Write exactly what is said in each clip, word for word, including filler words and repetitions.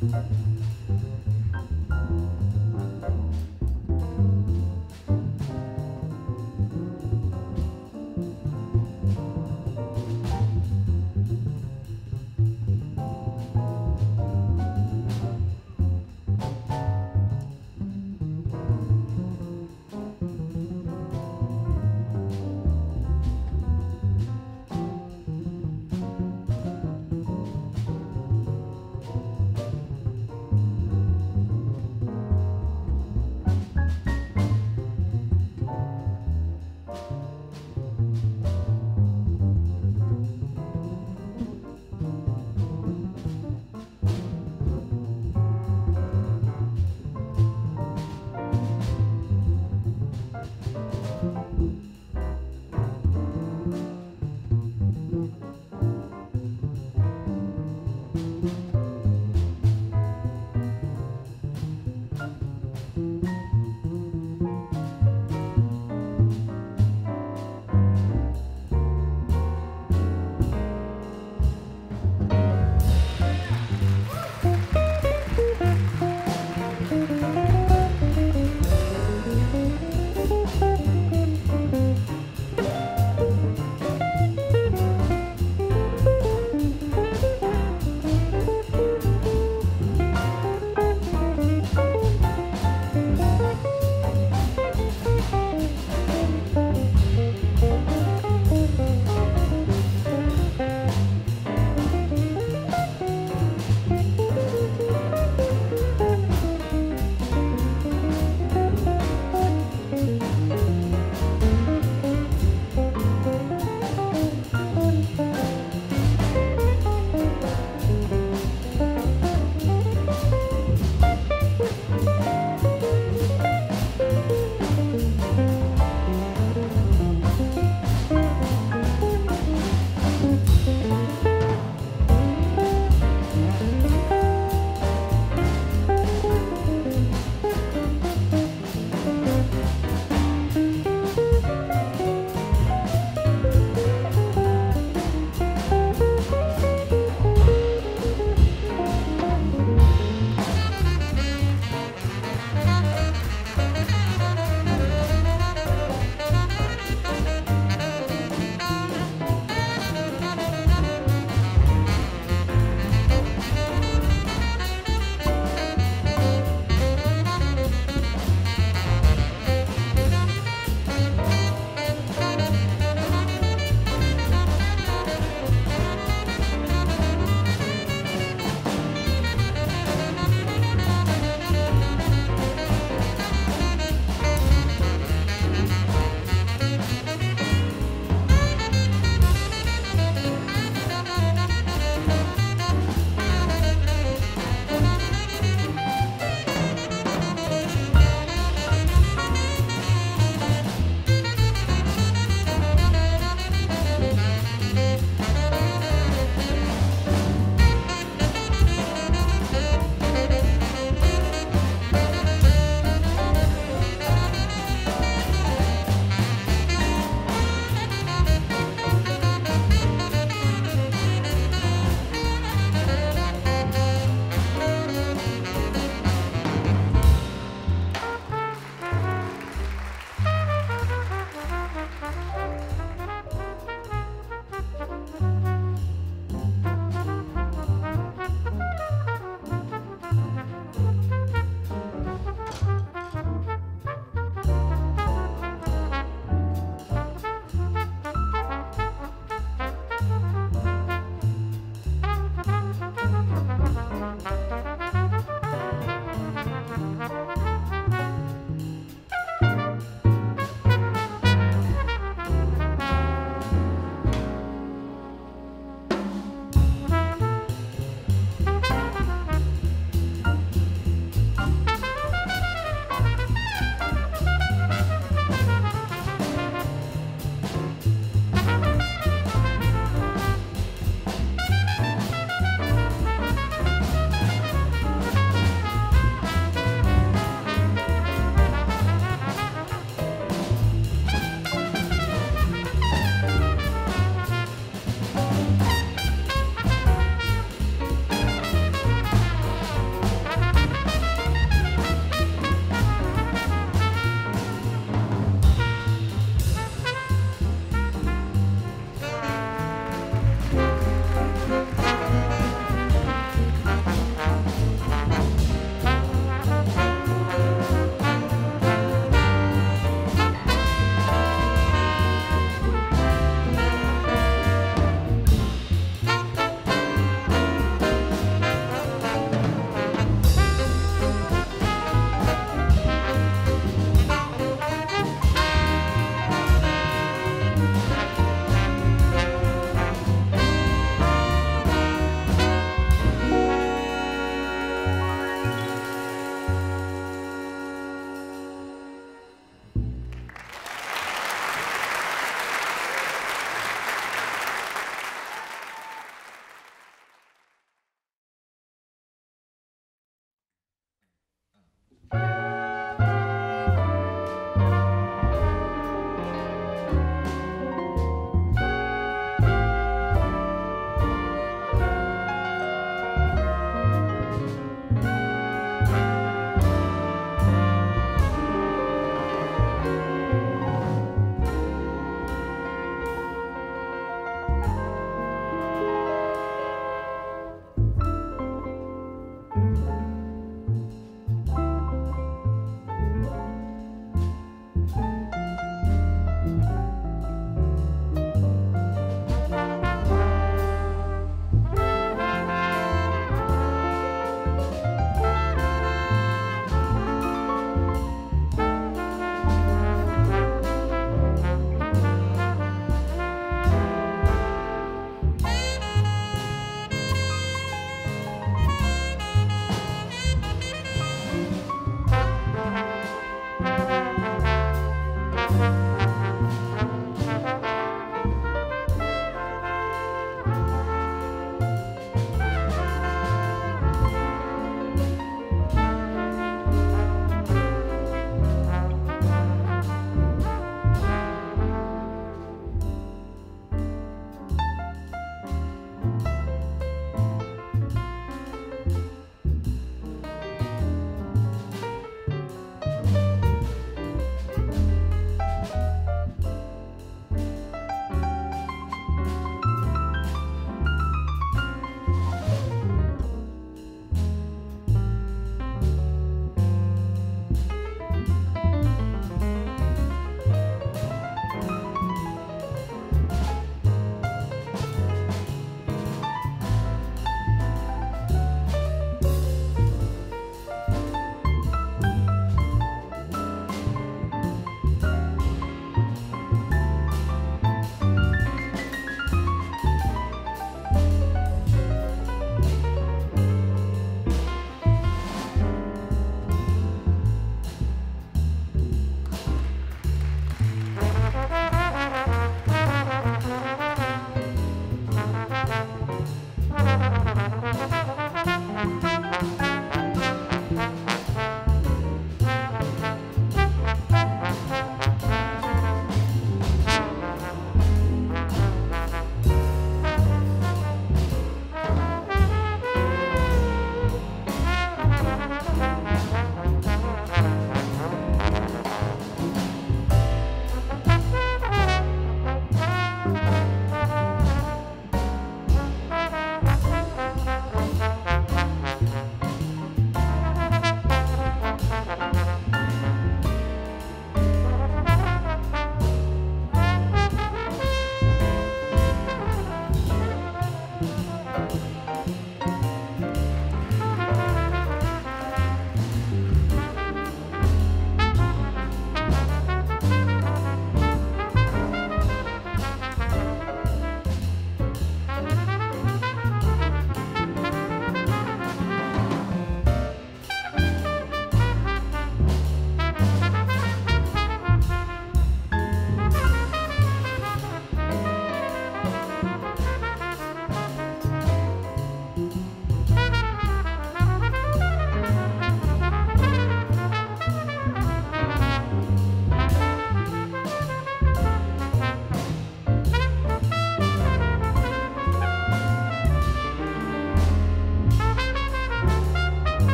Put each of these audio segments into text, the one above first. Thank you.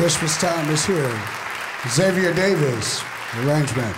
Christmas time is here. Xavier Davis, arrangement.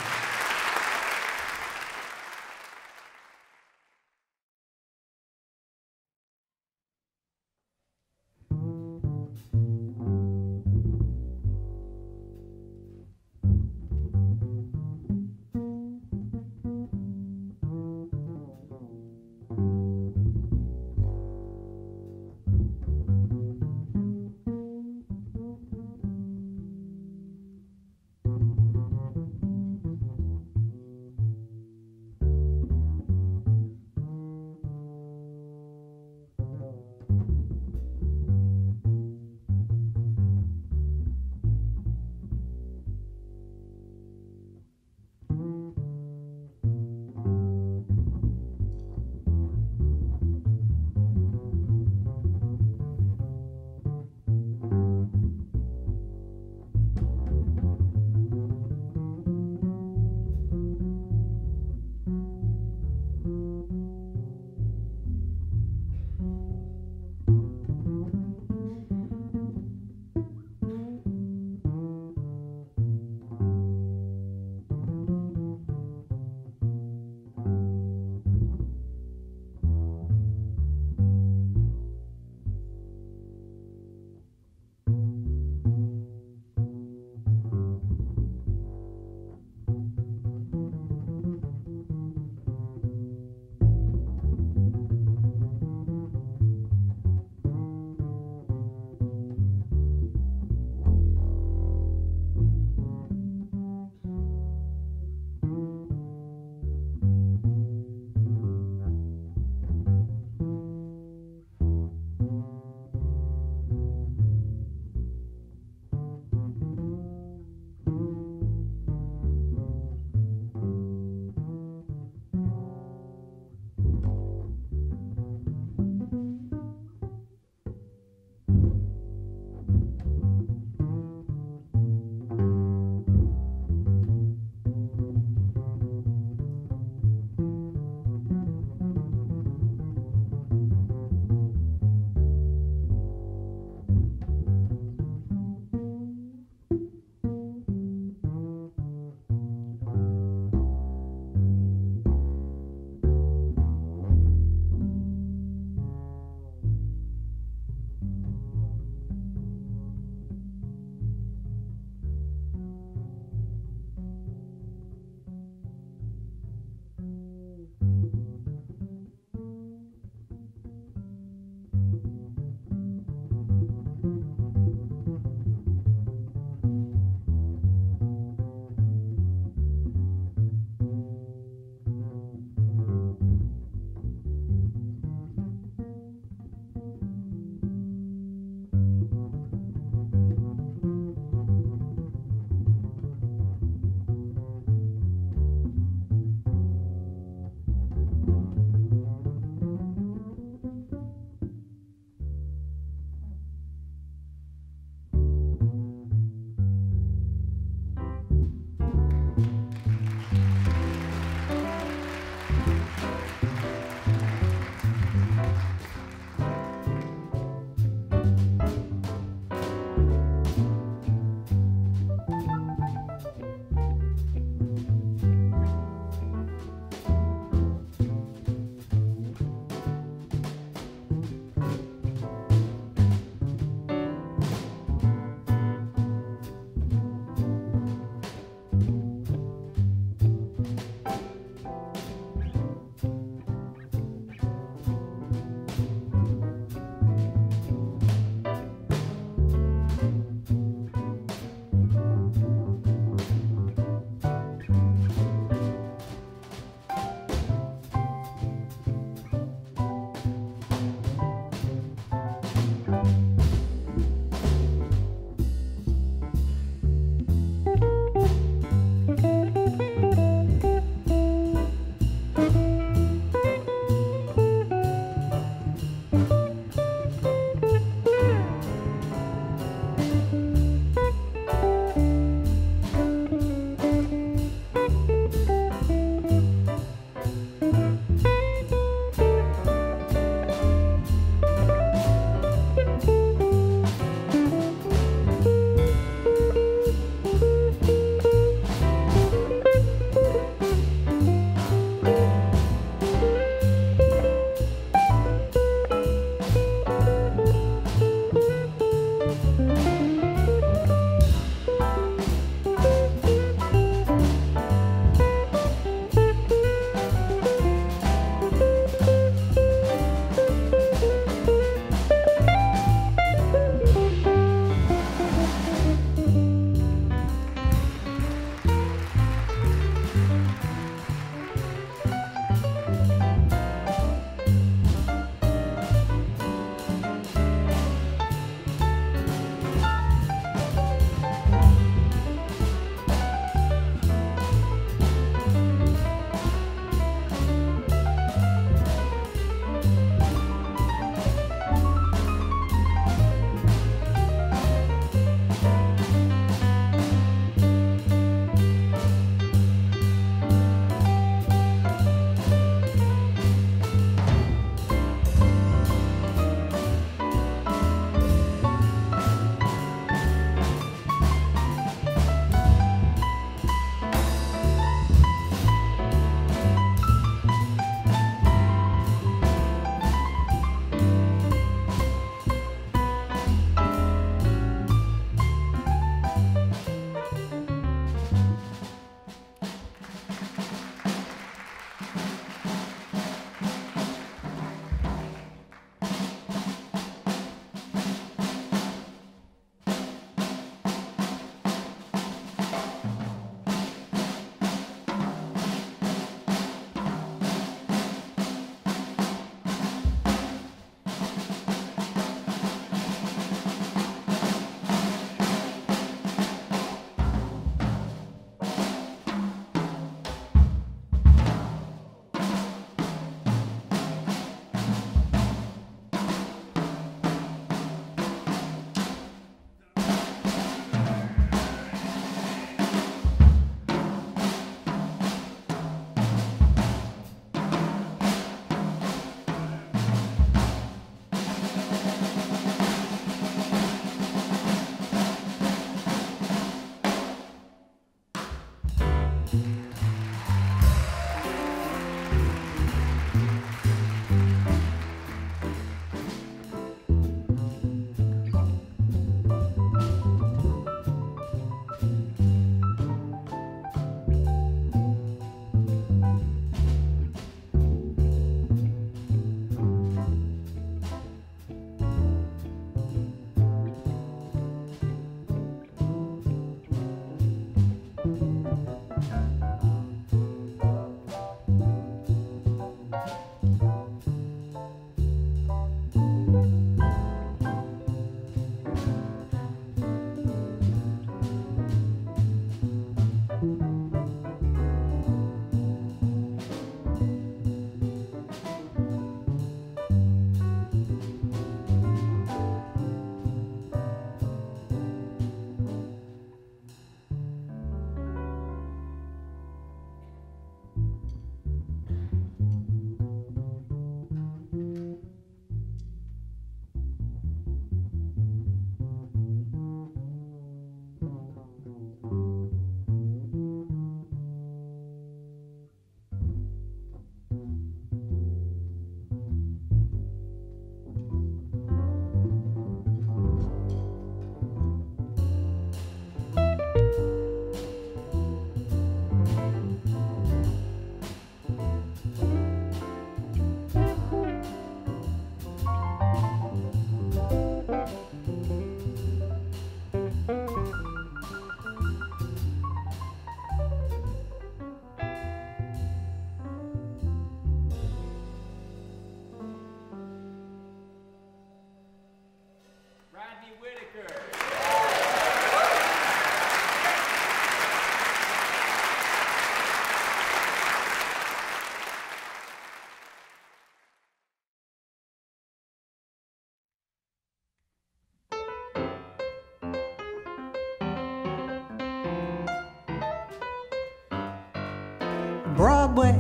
Broadway,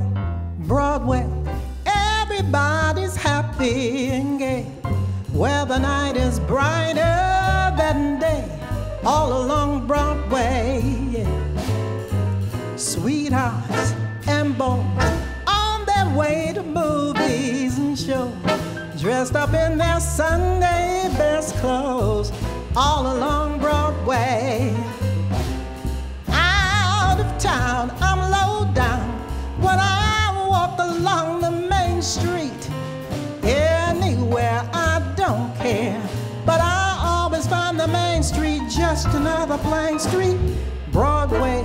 Broadway, everybody's happy and gay. Well, the night is brighter than day all along Broadway, yeah. Sweethearts and beaux on their way to movies and shows, dressed up in their Sunday best clothes all along Broadway. Out of town, I'm low down when I walk along the main street. Anywhere, I don't care, but I always find the main street just another plain street. Broadway,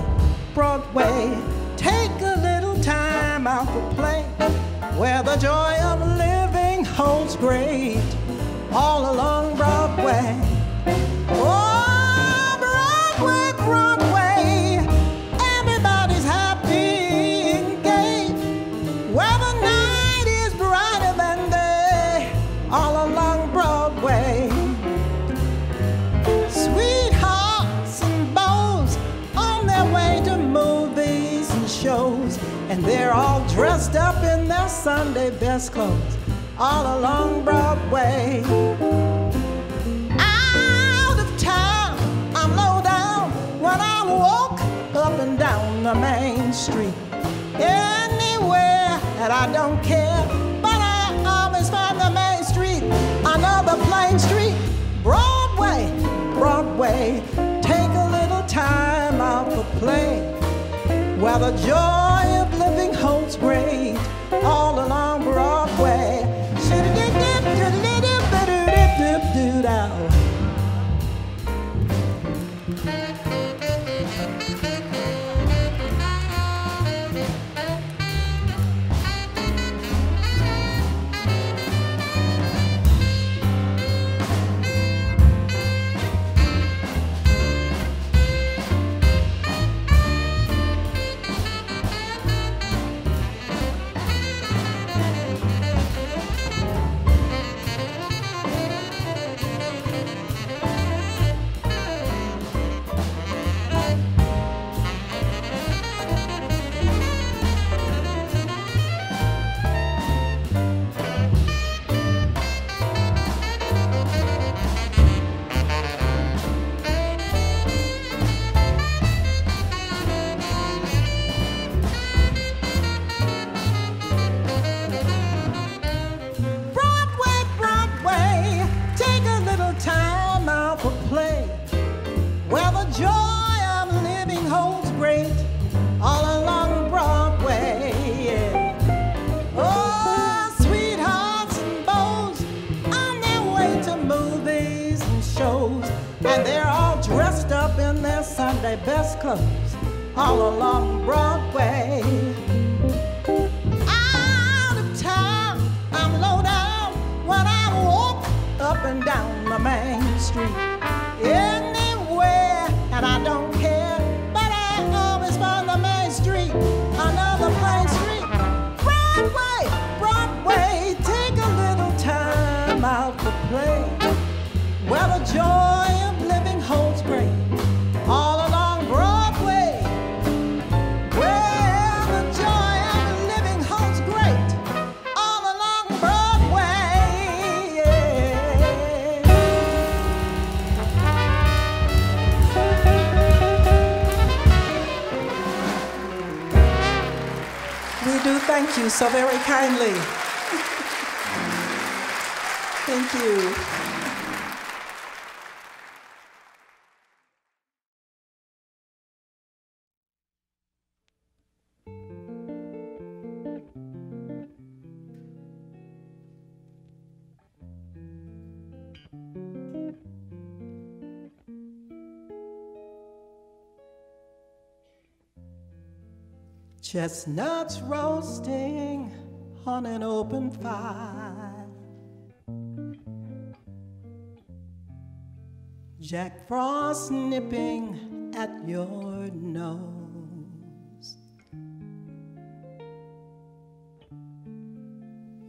Broadway, take a little time out to play, where the joy of living holds great all along Broadway. Oh, Broadway, Broadway, they're all dressed up in their Sunday best clothes all along Broadway. Out of town, I'm low down when I walk up and down the main street. Anywhere, and I don't care, but I always find the main street another plain street. Broadway, Broadway, take a little time out for play, where the joy of living holds great all along Broadway. Best clothes all along Broadway. Out of town, I'm low down when I walk up and down the main street. Anywhere, and I don't care, but I always find the main street another plain street. Broadway, Broadway, take a little time out to play, where the joy of living holds great all along. Thank you so very kindly. Thank you. Chestnuts roasting on an open fire, Jack Frost nipping at your nose,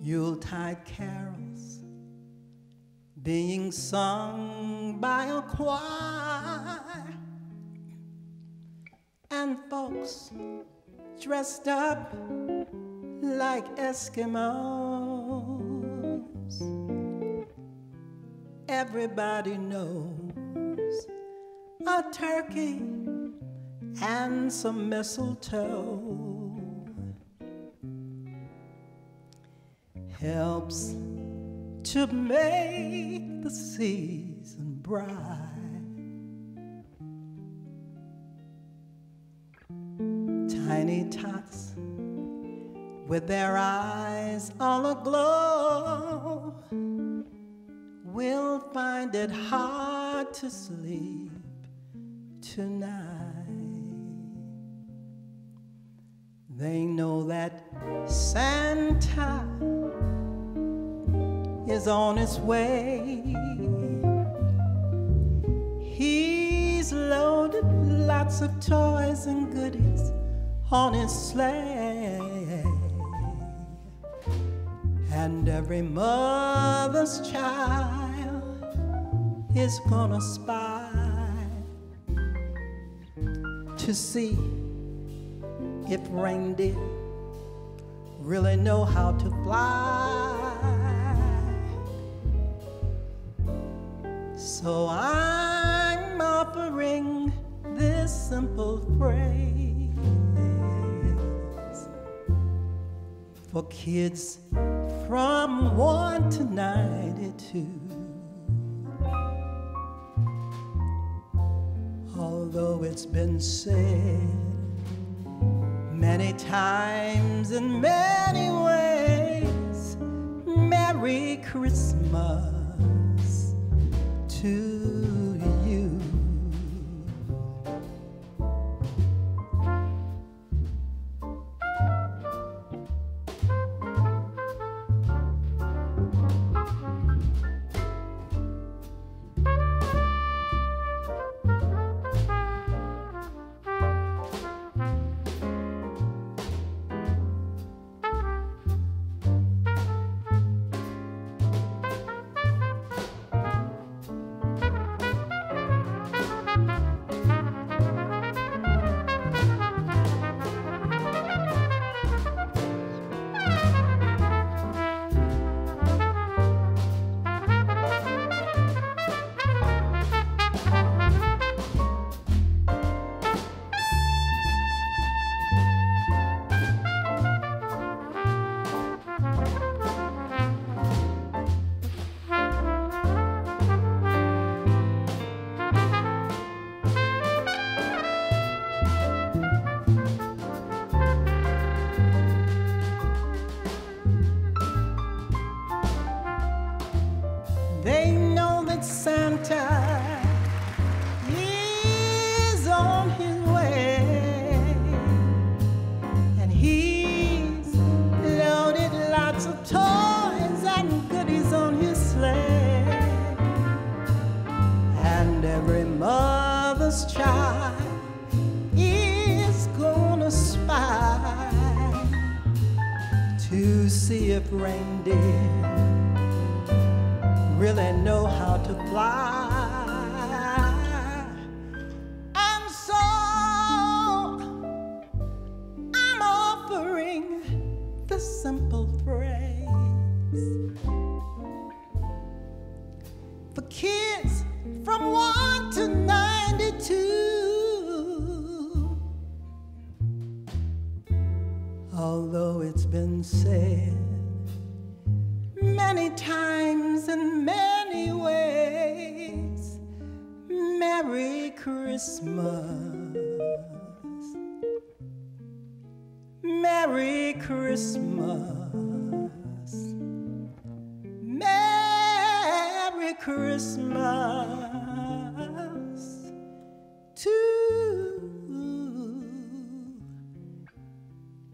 Yuletide carols being sung by a choir, and folks dressed up like Eskimos. Everybody knows a turkey and some mistletoe helps to make the season bright. Tiny tots with their eyes all aglow will find it hard to sleep tonight. They know that Santa is on his way. He's loaded lots of toys and goodies on his sleigh, and every mother's child is gonna spy to see if reindeer really know how to fly. So I'm offering this simple phrase for kids from one to ninety-two. Although it's been said many times in many ways, Merry Christmas to you.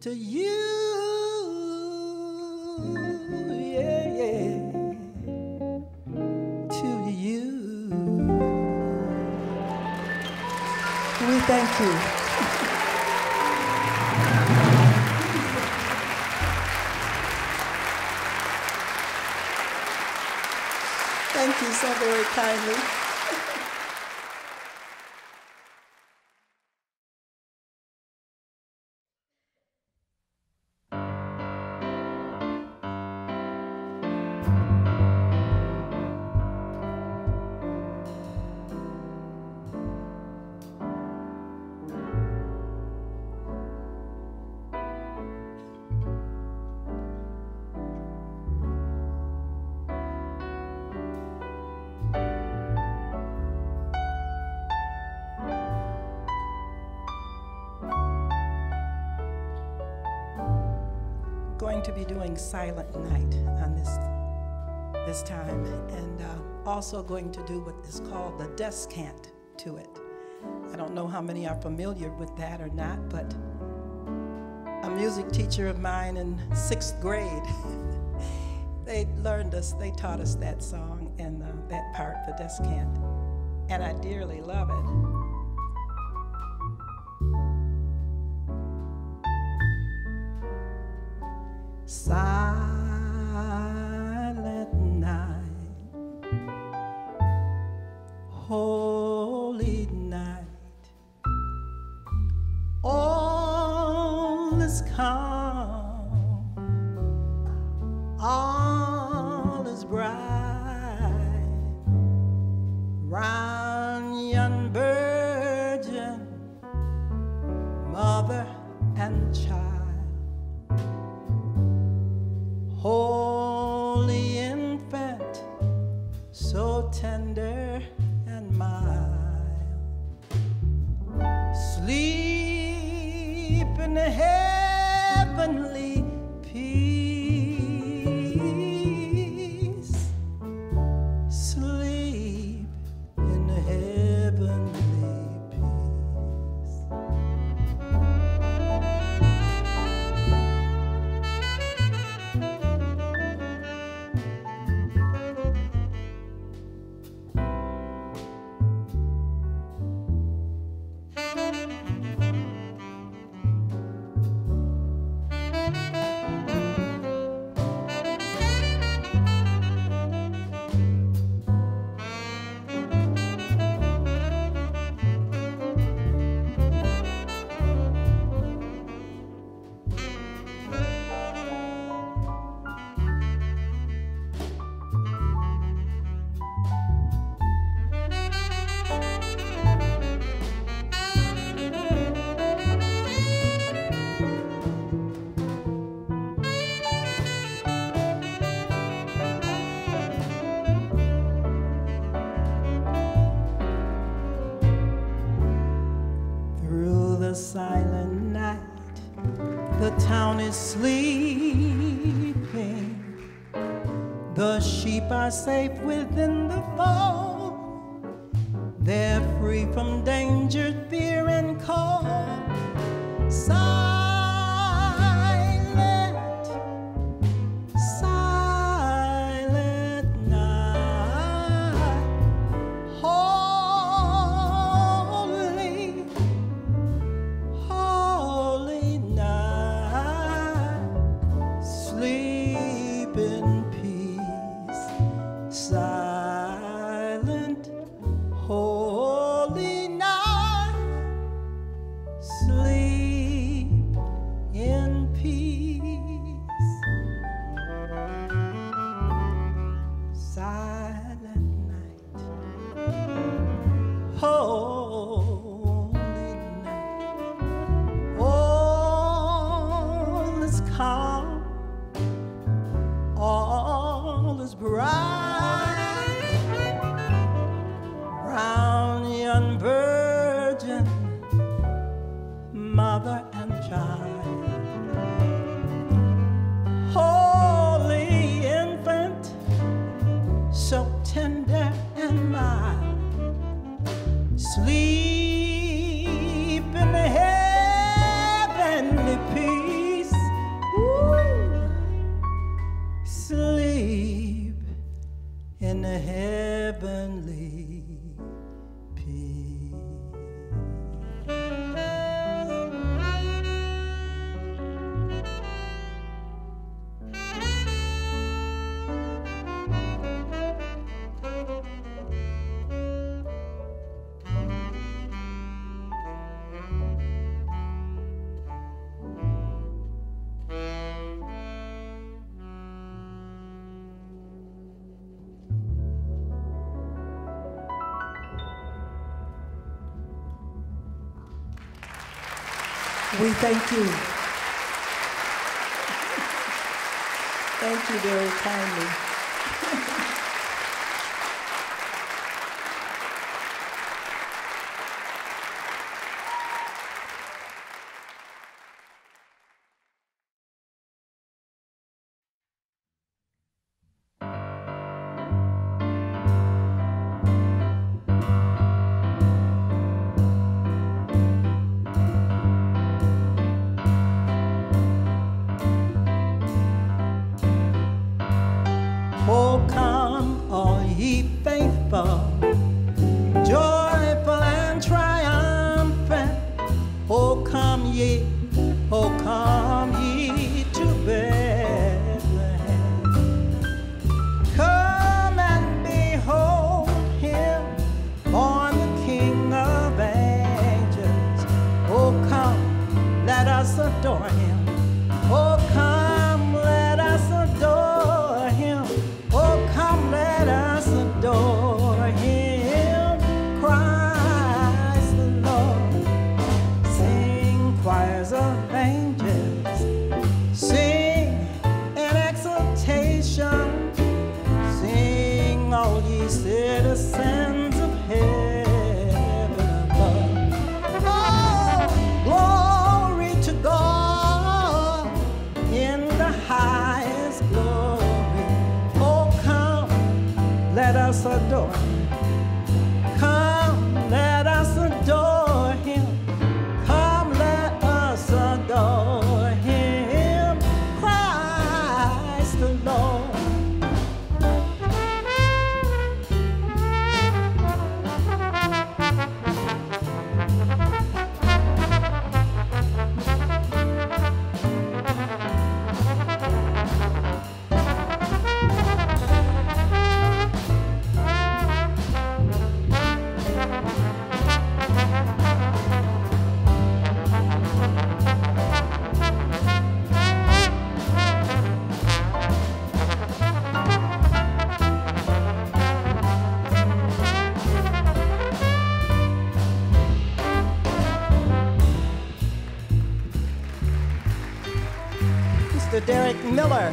To you, yeah, yeah, to you. Thank you. Thank you so very kindly. To be doing Silent Night on this this time, and uh, also going to do what is called the descant to it. I don't know how many are familiar with that or not, but a music teacher of mine in sixth grade, they learned us, they taught us that song and uh, that part, the descant, and I dearly love it. Silent night, holy night, all is calm, all is bright, round yon virgin, mother and child. Holy infant, so tender and mild, sleep in the heavenly peace, sleep in the heavenly peace. Sleeping, the sheep are safe within the fold, they're free from danger, fear, and cold. Silent, silent night, holy, holy night. Sleep in peace, silent, holy night, sleep in peace. Silent night, holy night, all is calm. All is bright, round yon virgin, mother and child. Holy infant, so tender and mild, sleep in the heavenly peace. Sleep in the heavenly peace. We thank you. Thank you very kindly. Eric Miller.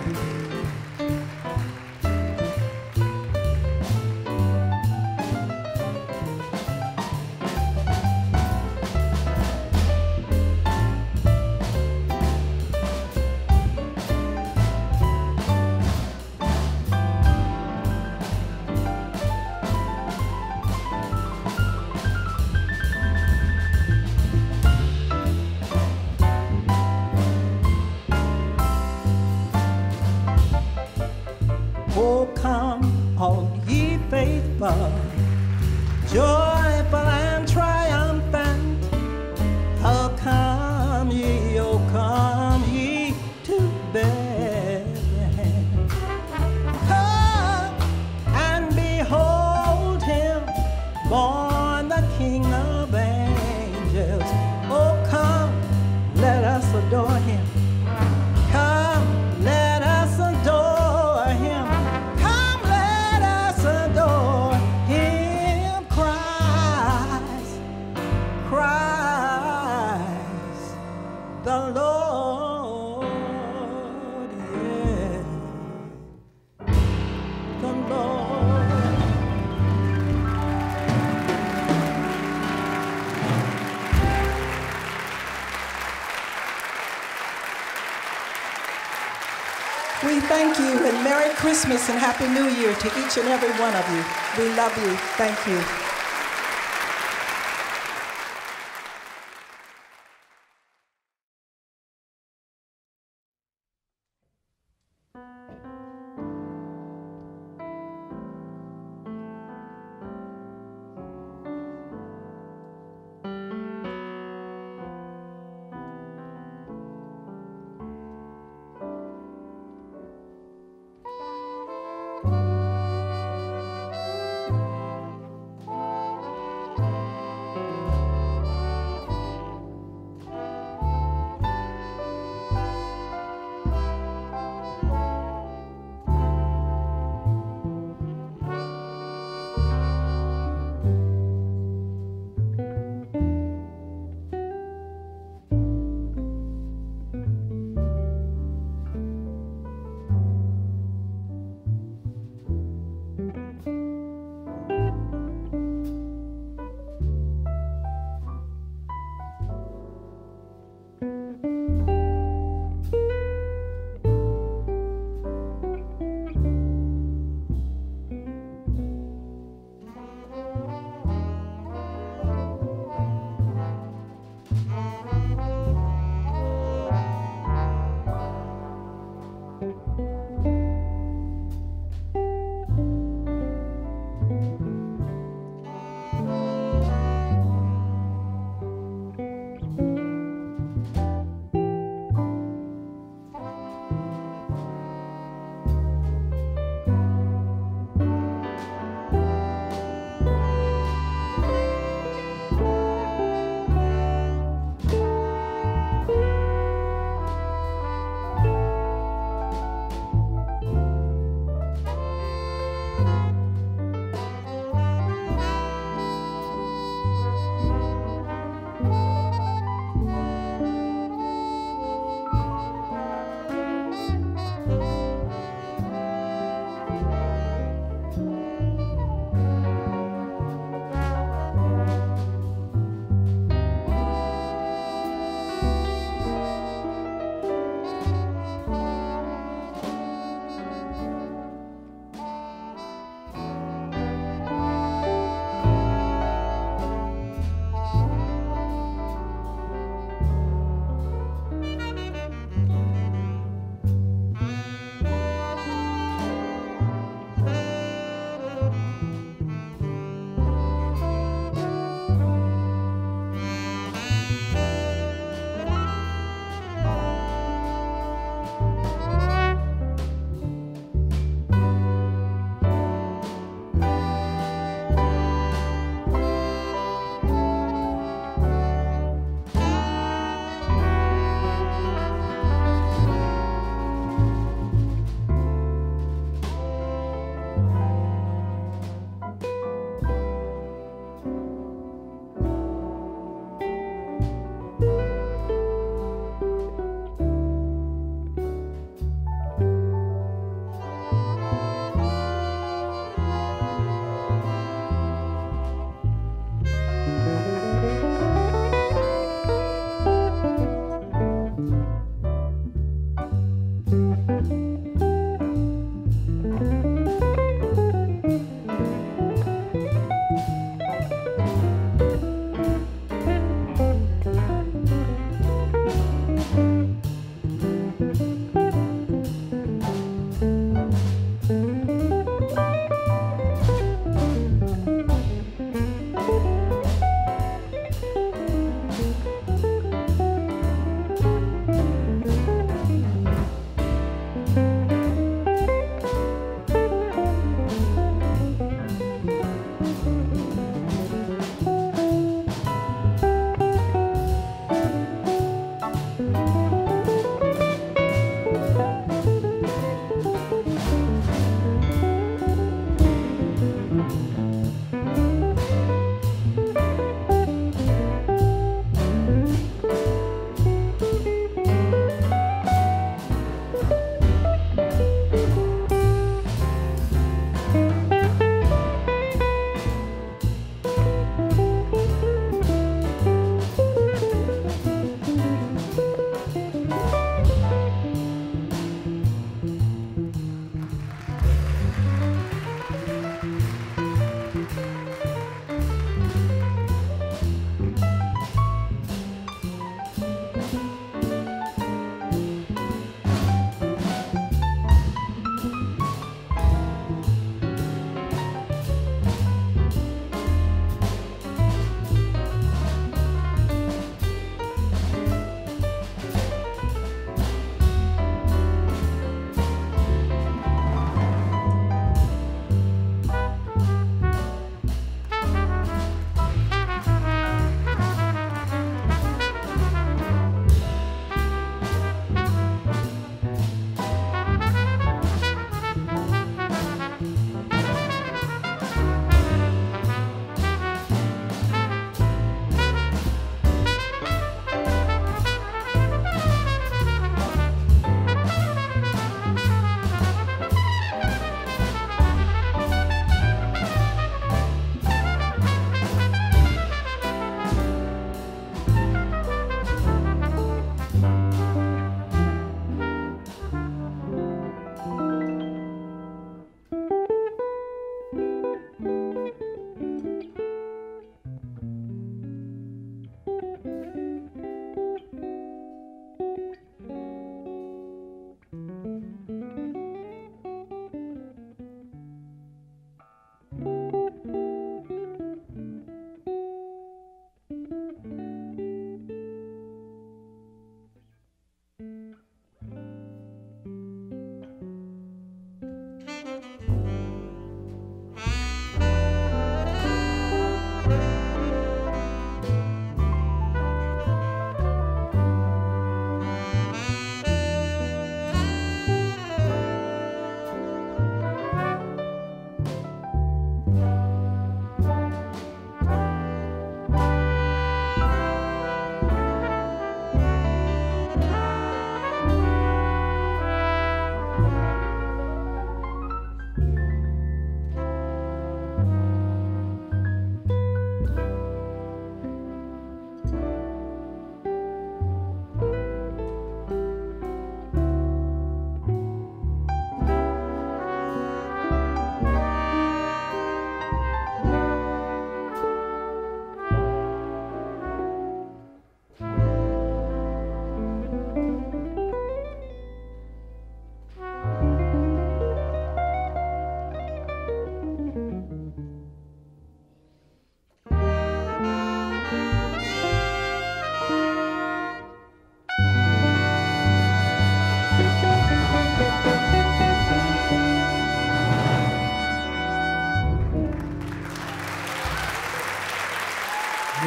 Thank you, and Merry Christmas and Happy New Year to each and every one of you. We love you. Thank you. Thank you.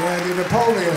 Randy Napoleon.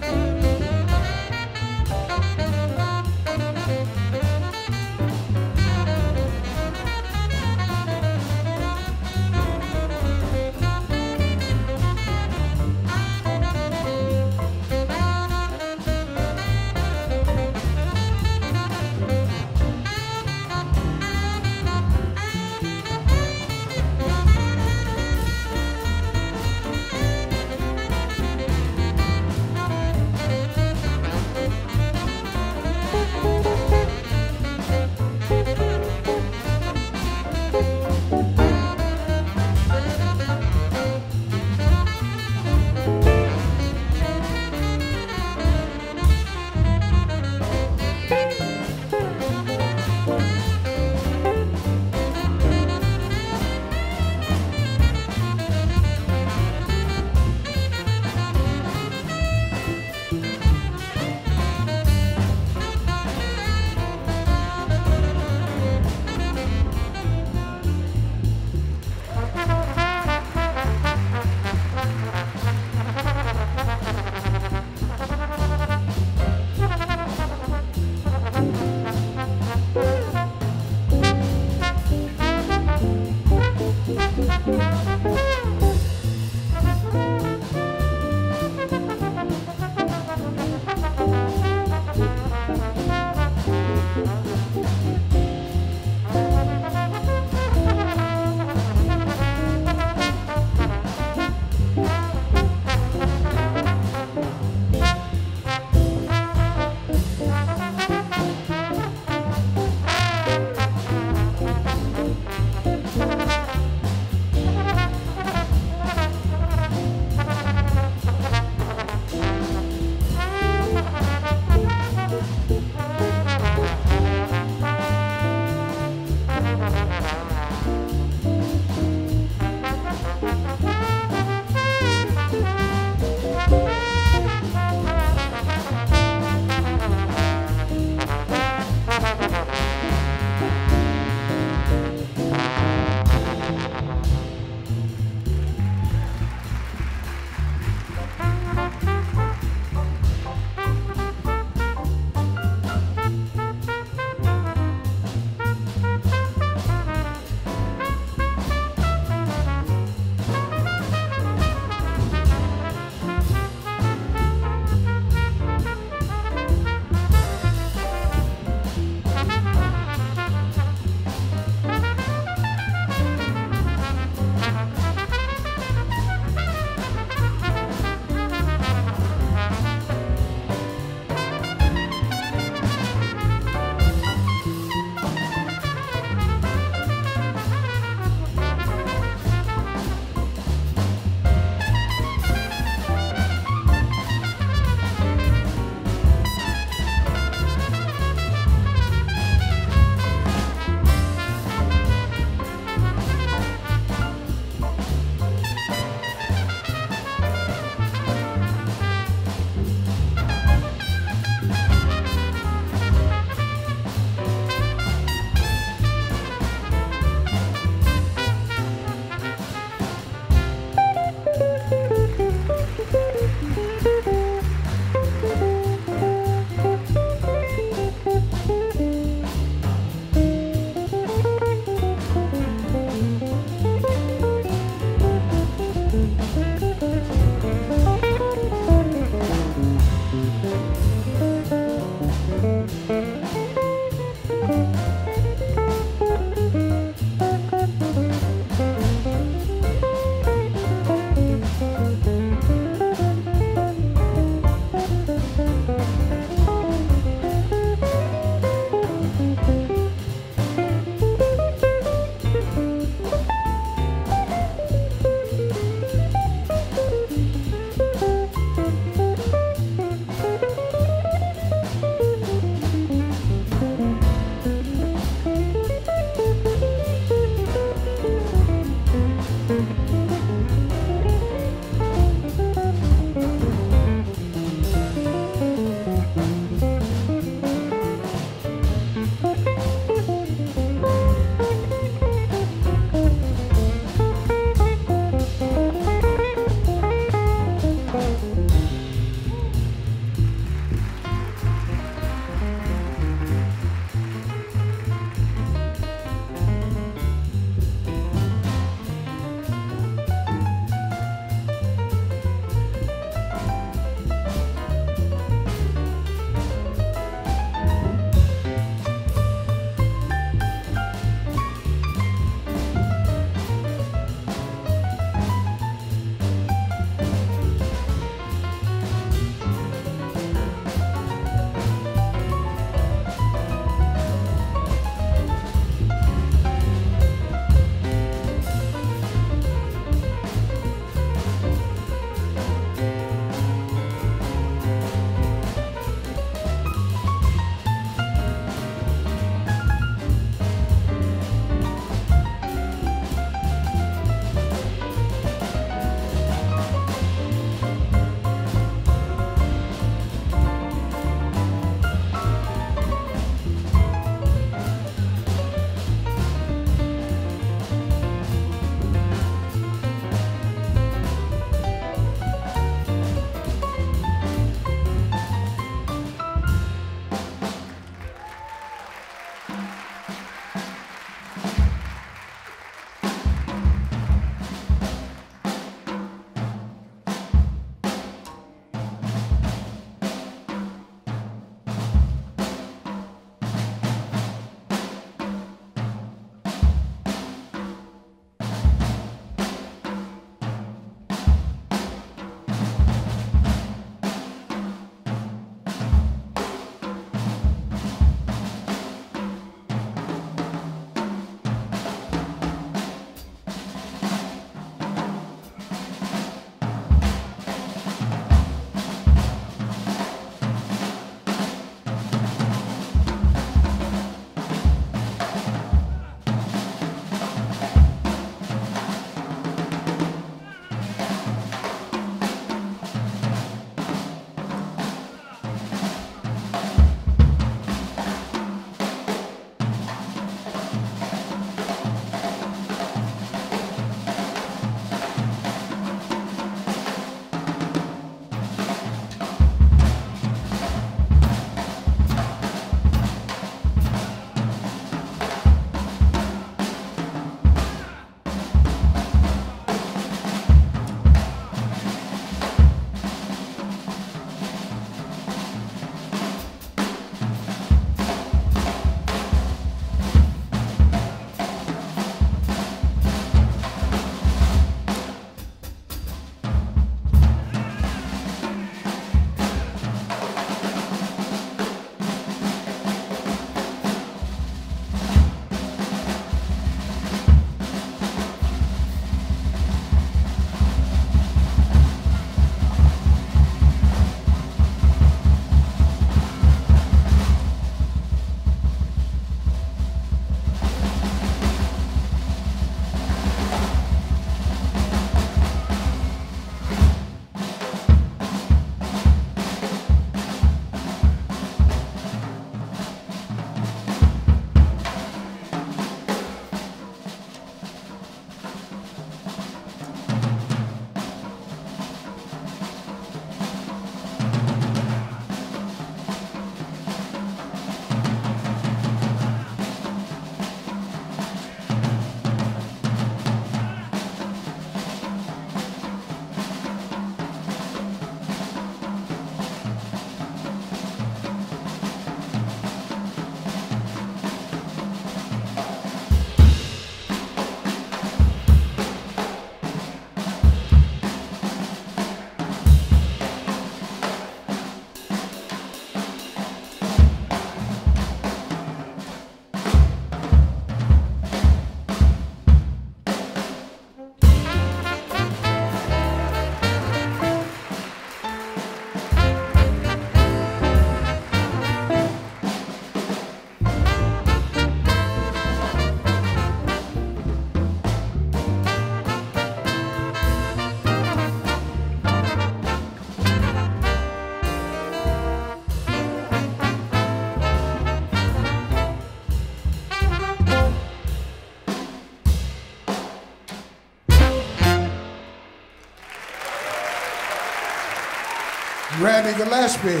Randy Gelispie.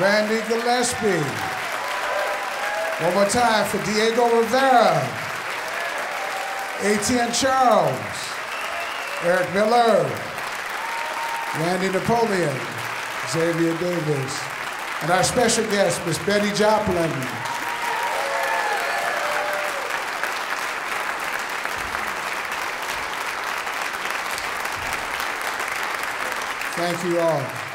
Randy Gelispie. One more time for Diego Rivera. Etienne Charles. Eric Miller. Randy Napoleon. Xavier Davis. And our special guest, Miss Betty Joplin. Thank you all.